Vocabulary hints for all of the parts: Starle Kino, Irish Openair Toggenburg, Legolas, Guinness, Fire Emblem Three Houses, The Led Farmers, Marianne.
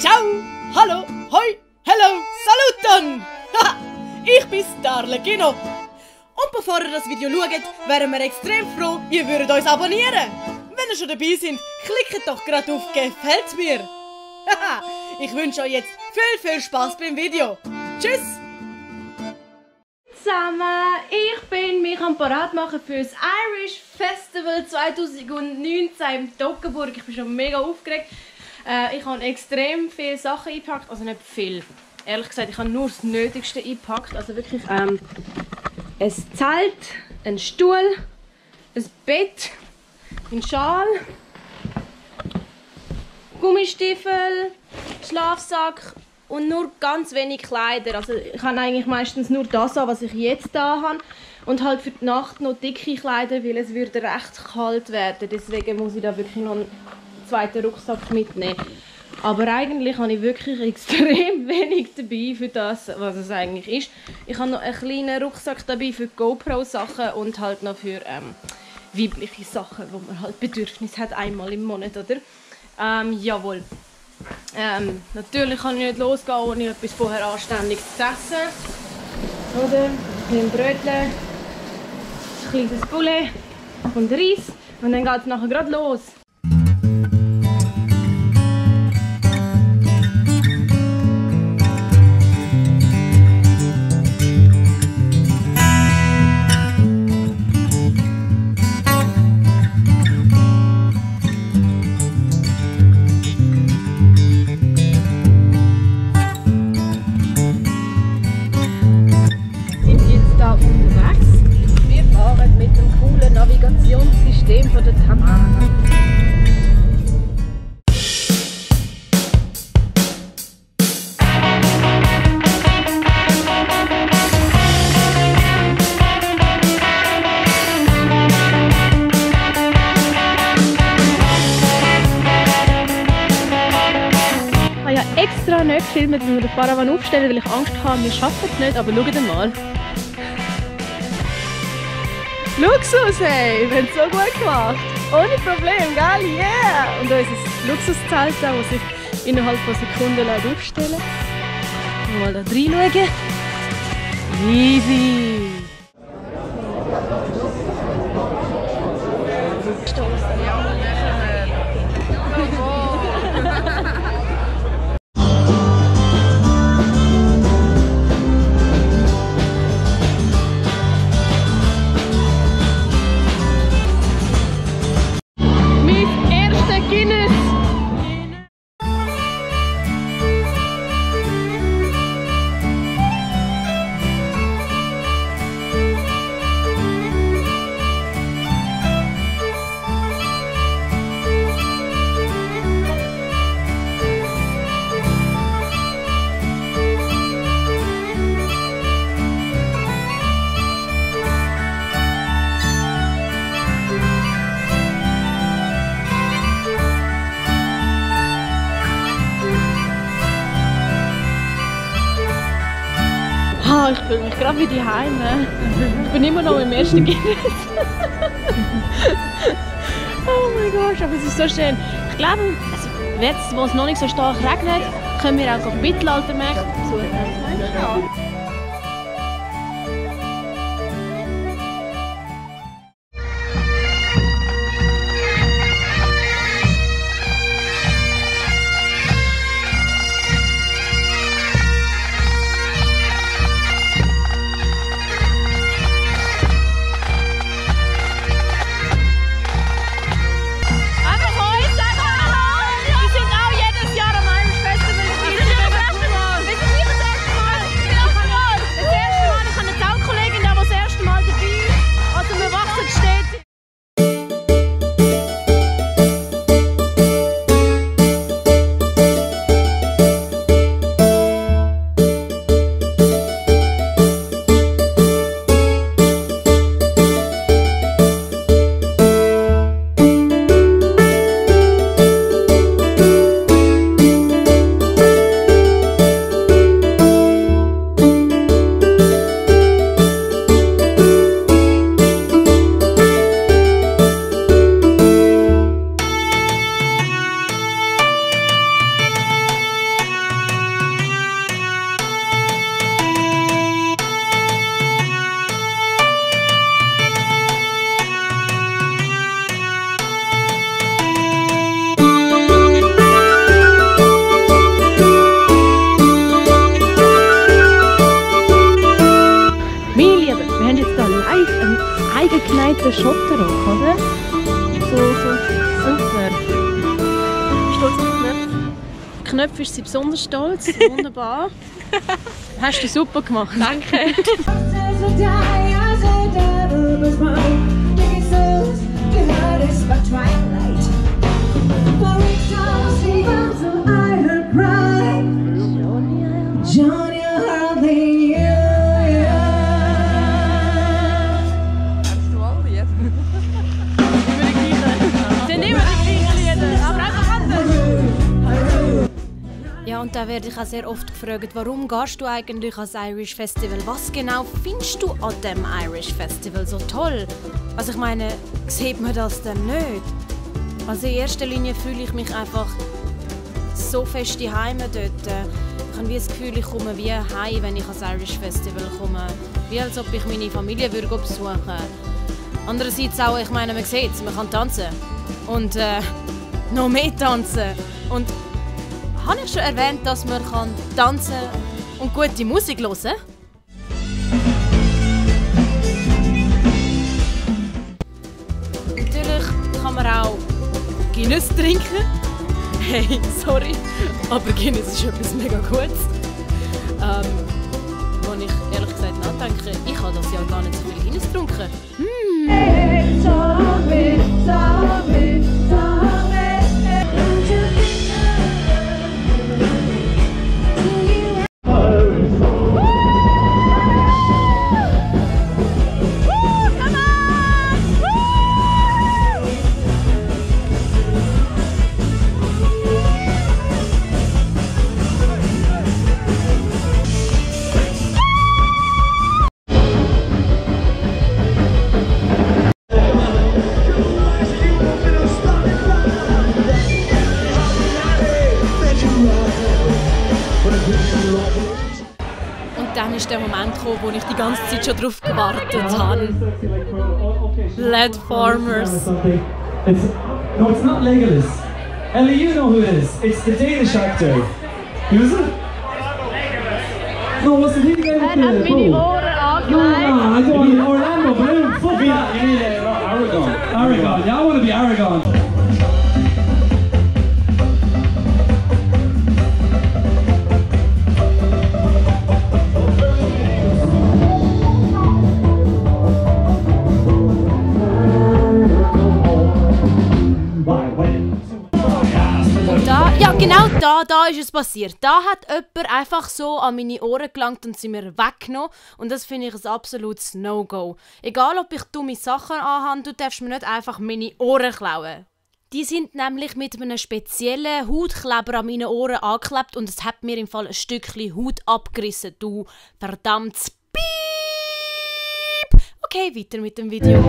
Ciao, hallo, hoi, hello, saluton! Haha, ich bin Starle Kino. Und bevor ihr das Video schaut, wären wir extrem froh, ihr würdet uns abonnieren. Wenn ihr schon dabei seid, klickt doch gerade auf Gefällt mir. Haha, ich wünsche euch jetzt viel Spaß beim Video. Tschüss! Zusammen, ich bin mich am Parat machen für das Irish Festival 2019 in Toggenburg. Ich bin schon mega aufgeregt. Ich habe extrem viele Sachen eingepackt, also nicht viel. Ehrlich gesagt, ich habe nur das Nötigste eingepackt. Also wirklich ein Zelt, ein Stuhl, ein Bett, ein Schal, Gummistiefel, Schlafsack und nur ganz wenig Kleider. Also ich habe eigentlich meistens nur das an, was ich jetzt da habe. Und halt für die Nacht noch dicke Kleider, weil es würde recht kalt werden. Deswegen muss ich da wirklich noch zweiten Rucksack mitnehmen. Aber eigentlich habe ich wirklich extrem wenig dabei für das, was es eigentlich ist. Ich habe noch einen kleinen Rucksack dabei für GoPro-Sachen und halt noch für weibliche Sachen, wo man halt Bedürfnis hat, einmal im Monat, oder? Jawohl. Natürlich kann ich nicht losgehen, ohne etwas vorher anständig zu essen. Oder? Ein Brötchen, ein kleines Poulet und Reis. Und dann geht es nachher gerade los. Filmen, wenn wir den Paravan aufstellen, weil ich Angst hatte, wir schaffen es nicht, aber schaut mal. Luxus, hey! Wir haben es so gut gemacht! Ohne Problem, geil, yeah! Und da ist ein Luxuszelt, das sich innerhalb von Sekunden aufstellen lässt. Mal da reinschauen. Easy! Guinness! Ich fühle mich gerade wie die Heime. Ich bin immer noch im ersten Guinness. Oh mein Gott, aber es ist so schön. Ich glaube, jetzt, wo es noch nicht so stark regnet, können wir auch so Mittelaltermärkte besuchen. der Schotter auch, oder? So, super. Stolz auf den Knöpf. Auf den Knöpf ist sie besonders stolz. Wunderbar. Hast du super gemacht. Danke. Ja, und da werde ich auch sehr oft gefragt, warum gehst du eigentlich ans Irish Festival? Was genau findest du an dem Irish Festival so toll? Also ich meine, sieht man das denn nicht? Also in erster Linie fühle ich mich einfach so fest zu Hause dort. Ich habe wie das Gefühl, ich komme wie heim, wenn ich ans Irish Festival komme. Wie als ob ich meine Familie würde besuchen würde. Andererseits auch, ich meine, man sieht es, man kann tanzen. Und noch mehr tanzen. Und habe ich schon erwähnt, dass man tanzen und gute Musik hören kann? Natürlich kann man auch Guinness trinken. Hey, sorry, aber Guinness ist etwas mega Gutes. Wo ich ehrlich gesagt nachdenke, ich habe das Jahr gar nicht so viel Guinness getrunken. Dann ist der Moment gekommen, wo ich die ganze Zeit schon drauf gewartet habe. Led Farmers. No, it's not Legolas. Ellie, you know who it is. It's the Danish actor. Who's it? No, what's the name? Er hat meine Ohren angelegt. No, I don't want to be Orlando, but I don't fucking Aragon. Aragon, yeah, I want to be Aragon. Genau da ist es passiert. Da hat jemand einfach so an meine Ohren gelangt und sie mir weggenommen. Und das finde ich ein absolutes No-Go. Egal ob ich dumme Sachen anhabe, du darfst mir nicht einfach meine Ohren klauen. Die sind nämlich mit einem speziellen Hautkleber an meinen Ohren angeklebt und es hat mir im Fall ein Stückchen Haut abgerissen. Du verdammtes Piep! Okay, weiter mit dem Video.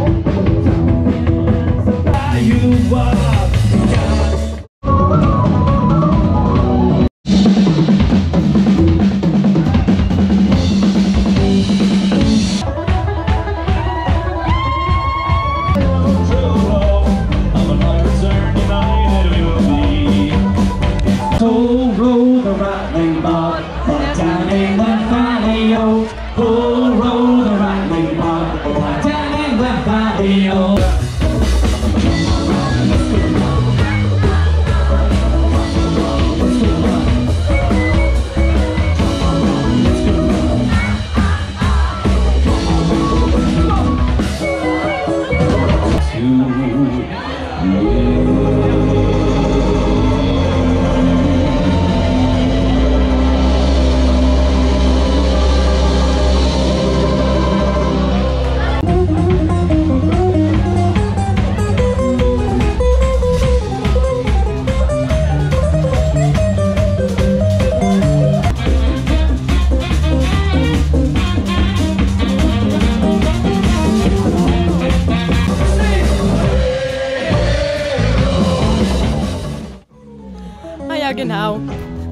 Genau.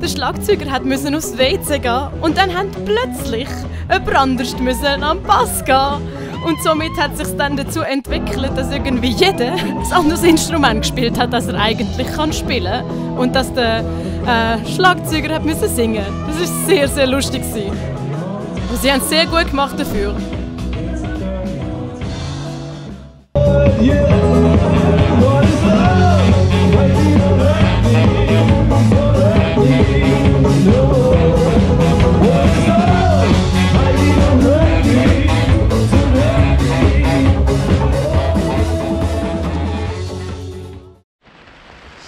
Der Schlagzeuger musste aufs WC gehen und dann musste plötzlich jemand anders an den Bass gehen. Und somit hat es sich dann dazu entwickelt, dass irgendwie jeder ein anderes Instrument gespielt hat, das er eigentlich spielen kann. Und dass der Schlagzeuger musste singen. Das war sehr, sehr lustig. Und sie haben es sehr gut gemacht dafür.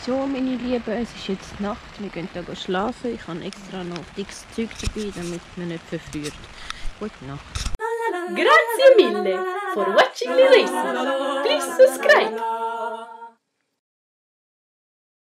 So, meine Lieben, es ist jetzt Nacht, wir gehen hier schlafen. Ich habe extra noch dickes Zeug dabei, damit man nicht verfriert. Gute Nacht. Grazie mille for watching me race. Please subscribe.